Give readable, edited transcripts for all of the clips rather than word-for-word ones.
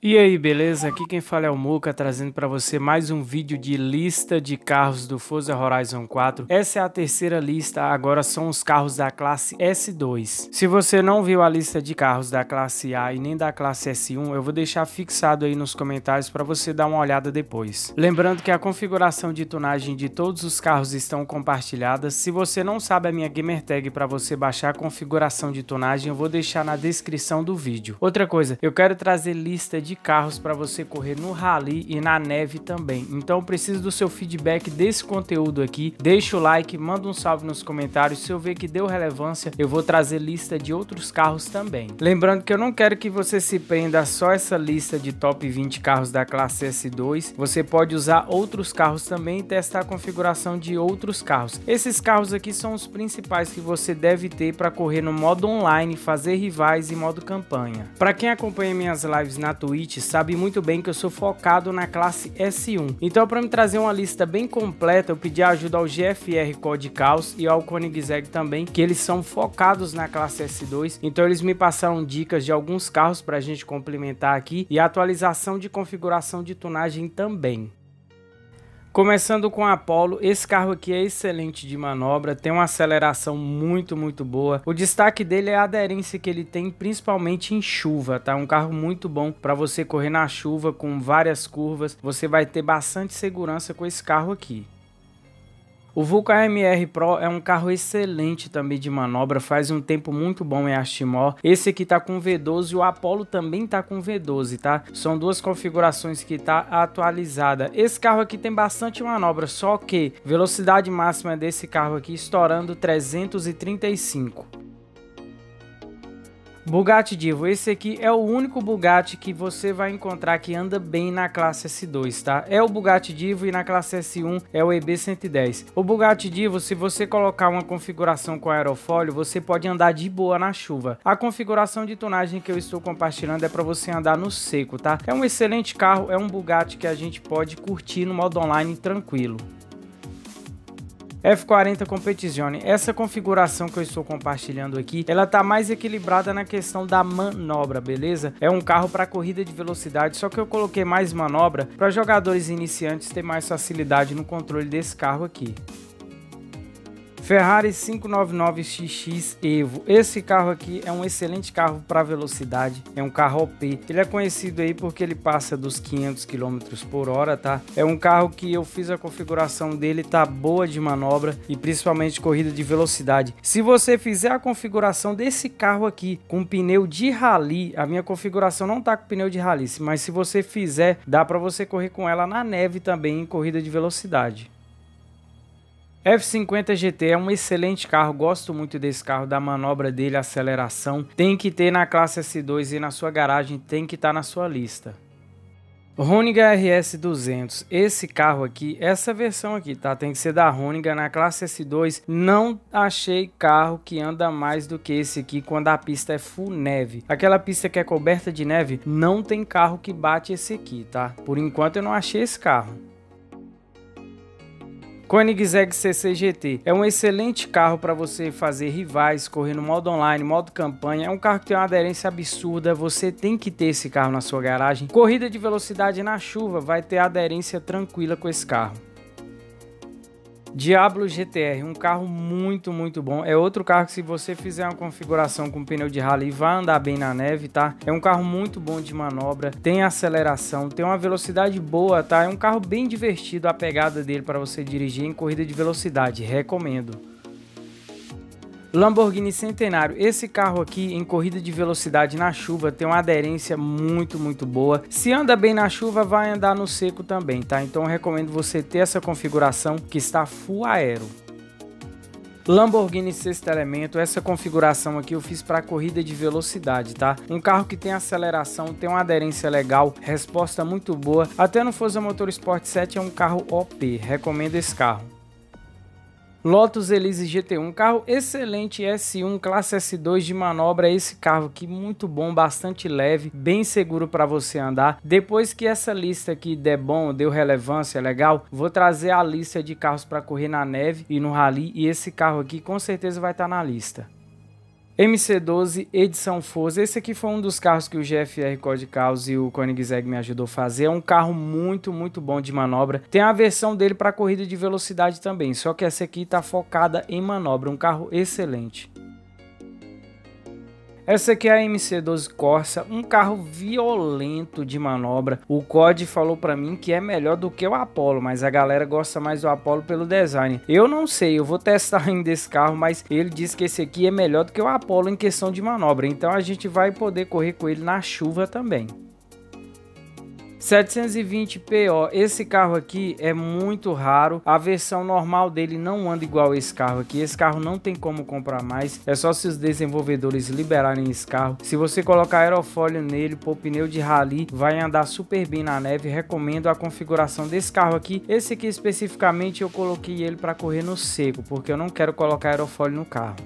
E aí, beleza? Aqui quem fala é o Muka, trazendo para você mais um vídeo de lista de carros do Forza Horizon 4. Essa é a terceira lista, agora são os carros da classe S2. Se você não viu a lista de carros da classe A e nem da classe S1, eu vou deixar fixado aí nos comentários para você dar uma olhada depois. Lembrando que a configuração de tunagem de todos os carros estão compartilhadas. Se você não sabe a minha gamertag para você baixar a configuração de tunagem, eu vou deixar na descrição do vídeo. Outra coisa, eu quero trazer lista de carros para você correr no rally e na neve também, então preciso do seu feedback desse conteúdo aqui. Deixa o like, manda um salve nos comentários. Se eu ver que deu relevância, eu vou trazer lista de outros carros também. Lembrando que eu não quero que você se prenda a só essa lista de top 20 carros da classe S2, você pode usar outros carros também e testar a configuração de outros carros. Esses carros aqui são os principais que você deve ter para correr no modo online, fazer rivais e modo campanha. Para quem acompanha minhas lives na Twitch, sabe muito bem que eu sou focado na classe S1. Então, para me trazer uma lista bem completa, eu pedi ajuda ao GFR Code Chaos e ao Koenigsegg também, que eles são focados na classe S2. Então, eles me passaram dicas de alguns carros para a gente complementar aqui e atualização de configuração de tunagem também. Começando com a Apollo, esse carro aqui é excelente de manobra, tem uma aceleração muito boa. O destaque dele é a aderência que ele tem, principalmente em chuva, tá? Um carro muito bom para você correr na chuva com várias curvas, você vai ter bastante segurança com esse carro aqui. O Vulca MR Pro é um carro excelente também de manobra, faz um tempo muito bom em Astimor. Esse aqui tá com V12 e o Apollo também tá com V12, tá? São duas configurações que tá atualizada. Esse carro aqui tem bastante manobra, só que velocidade máxima desse carro aqui estourando 335. Bugatti Divo, esse aqui é o único Bugatti que você vai encontrar que anda bem na classe S2, tá? É o Bugatti Divo e na classe S1 é o EB110. O Bugatti Divo, se você colocar uma configuração com aerofólio, você pode andar de boa na chuva. A configuração de tunagem que eu estou compartilhando é para você andar no seco, tá? É um excelente carro, é um Bugatti que a gente pode curtir no modo online tranquilo. F40 Competizione, essa configuração que eu estou compartilhando aqui, ela tá mais equilibrada na questão da manobra, beleza? É um carro para corrida de velocidade, só que eu coloquei mais manobra para jogadores iniciantes ter mais facilidade no controle desse carro aqui. Ferrari 599 XX Evo, esse carro aqui é um excelente carro para velocidade, é um carro OP, ele é conhecido aí porque ele passa dos 500 km por hora, tá? É um carro que eu fiz a configuração dele, tá boa de manobra e principalmente corrida de velocidade. Se você fizer a configuração desse carro aqui com pneu de rally, a minha configuração não tá com pneu de rally, mas se você fizer, dá para você correr com ela na neve também em corrida de velocidade. F50 GT é um excelente carro, gosto muito desse carro, da manobra dele, aceleração. Tem que ter na classe S2 e na sua garagem, tem que estar na sua lista. Runiga RS200, esse carro aqui, essa versão aqui, tá? Tem que ser da Runiga na classe S2. Não achei carro que anda mais do que esse aqui quando a pista é full neve. Aquela pista que é coberta de neve, não tem carro que bate esse aqui, tá? Por enquanto eu não achei esse carro. Koenigsegg CCGT é um excelente carro para você fazer rivais, correr no modo online, modo campanha. É um carro que tem uma aderência absurda, você tem que ter esse carro na sua garagem. Corrida de velocidade na chuva, vai ter aderência tranquila com esse carro. Diablo GTR, um carro muito bom. É outro carro que se você fizer uma configuração com pneu de rally vai andar bem na neve, tá? É um carro muito bom de manobra, tem aceleração, tem uma velocidade boa, tá? É um carro bem divertido a pegada dele para você dirigir em corrida de velocidade, recomendo. Lamborghini Centenário, esse carro aqui em corrida de velocidade na chuva tem uma aderência muito boa. Se anda bem na chuva, vai andar no seco também, tá? Então eu recomendo você ter essa configuração que está full aero. Lamborghini Sexto Elemento, essa configuração aqui eu fiz para corrida de velocidade, tá? Um carro que tem aceleração, tem uma aderência legal, resposta muito boa. Até no Forza Motorsport 7 é um carro OP, recomendo esse carro. Lotus Elise GT1, carro excelente S1, classe S2 de manobra, esse carro aqui muito bom, bastante leve, bem seguro para você andar. Depois que essa lista aqui der bom, deu relevância, legal, vou trazer a lista de carros para correr na neve e no rally e esse carro aqui com certeza vai estar na lista. MC12 edição Forza, esse aqui foi um dos carros que o GFR Code Chaos e o Koenigsegg me ajudou a fazer, é um carro muito bom de manobra, tem a versão dele para corrida de velocidade também, só que essa aqui tá focada em manobra, um carro excelente. Essa aqui é a MC12 Corsa, um carro violento de manobra. O COD falou pra mim que é melhor do que o Apollo, mas a galera gosta mais do Apollo pelo design. Eu não sei, eu vou testar ainda esse carro, mas ele disse que esse aqui é melhor do que o Apollo em questão de manobra. Então a gente vai poder correr com ele na chuva também. 720 PO, esse carro aqui é muito raro, a versão normal dele não anda igual esse carro aqui, esse carro não tem como comprar mais, é só se os desenvolvedores liberarem esse carro. Se você colocar aerofólio nele, pôr pneu de rally, vai andar super bem na neve, recomendo a configuração desse carro aqui. Esse aqui especificamente eu coloquei ele para correr no seco, porque eu não quero colocar aerofólio no carro.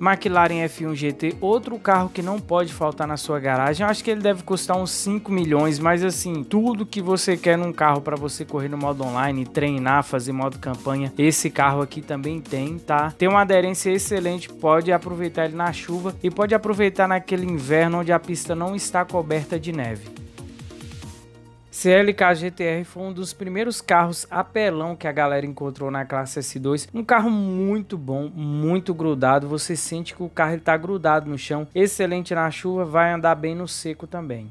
McLaren F1 GT, outro carro que não pode faltar na sua garagem. Eu acho que ele deve custar uns 5 milhões, mas assim, tudo que você quer num carro para você correr no modo online, treinar, fazer modo campanha, esse carro aqui também tem, tá? Tem uma aderência excelente, pode aproveitar ele na chuva e pode aproveitar naquele inverno onde a pista não está coberta de neve. CLK GTR foi um dos primeiros carros apelão que a galera encontrou na classe S2, um carro muito bom, muito grudado, você sente que o carro está grudado no chão, excelente na chuva, vai andar bem no seco também.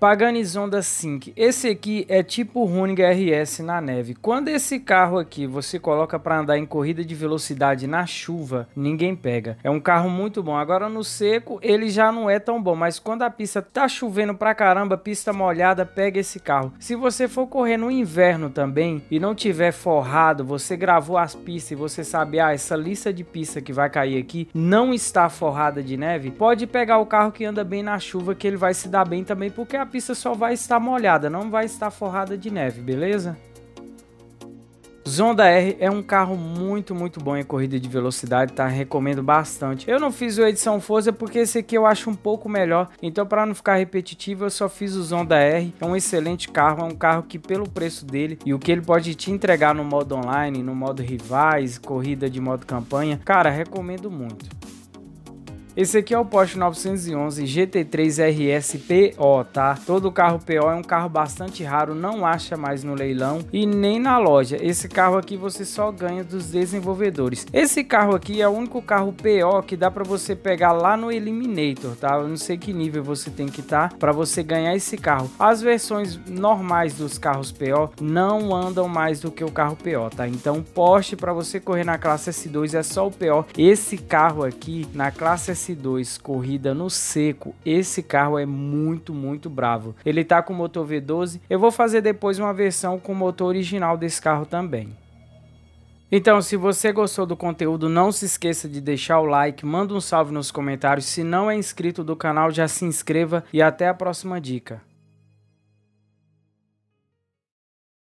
Pagani Zonda Cinque, esse aqui é tipo Runiga RS na neve. Quando esse carro aqui você coloca para andar em corrida de velocidade na chuva, ninguém pega. É um carro muito bom. Agora no seco ele já não é tão bom, mas quando a pista tá chovendo pra caramba, pista molhada, pega esse carro. Se você for correr no inverno também e não tiver forrado, você gravou as pistas e você sabe, ah, essa lista de pista que vai cair aqui não está forrada de neve, pode pegar o carro que anda bem na chuva, que ele vai se dar bem também, porque a pista só vai estar molhada, não vai estar forrada de neve, beleza? Zonda R é um carro muito bom em corrida de velocidade, tá? Recomendo bastante. Eu não fiz a edição Forza porque esse aqui eu acho um pouco melhor, então para não ficar repetitivo eu só fiz o Zonda R. É um excelente carro, é um carro que pelo preço dele e o que ele pode te entregar no modo online, no modo rivais, corrida de modo campanha, cara, recomendo muito. Esse aqui é o Porsche 911 GT3 RS PO, tá? Todo carro PO é um carro bastante raro, não acha mais no leilão e nem na loja. Esse carro aqui você só ganha dos desenvolvedores. Esse carro aqui é o único carro PO que dá pra você pegar lá no Eliminator, tá? Eu não sei que nível você tem que estar pra você ganhar esse carro. As versões normais dos carros PO não andam mais do que o carro PO, tá? Então Porsche, pra você correr na classe S2 é só o PO. Esse carro aqui na classe S2 corrida no seco, esse carro é muito bravo. Ele tá com motor V12, eu vou fazer depois uma versão com o motor original desse carro também. Então, se você gostou do conteúdo, não se esqueça de deixar o like, manda um salve nos comentários, se não é inscrito do canal já se inscreva e até a próxima dica.